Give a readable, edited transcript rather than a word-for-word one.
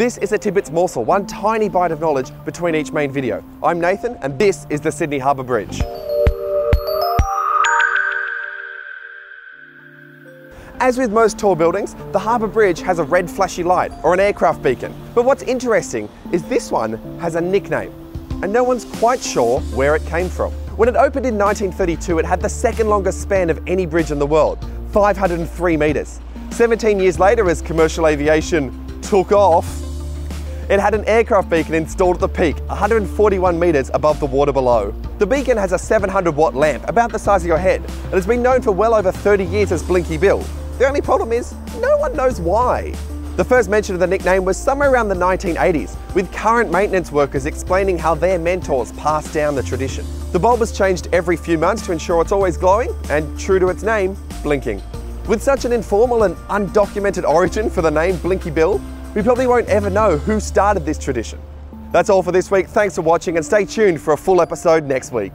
This is a Tidbits morsel, one tiny bite of knowledge between each main video. I'm Nathan, and this is the Sydney Harbour Bridge. As with most tall buildings, the Harbour Bridge has a red flashy light or an aircraft beacon. But what's interesting is this one has a nickname, and no one's quite sure where it came from. When it opened in 1932, it had the second longest span of any bridge in the world, 503 metres. 17 years later, as commercial aviation took off, it had an aircraft beacon installed at the peak, 141 metres above the water below. The beacon has a 700-watt lamp, about the size of your head, and has been known for well over 30 years as Blinky Bill. The only problem is, no one knows why. The first mention of the nickname was somewhere around the 1980s, with current maintenance workers explaining how their mentors passed down the tradition. The bulb was changed every few months to ensure it's always glowing and, true to its name, blinking. With such an informal and undocumented origin for the name Blinky Bill, we probably won't ever know who started this tradition. That's all for this week. Thanks for watching, and stay tuned for a full episode next week.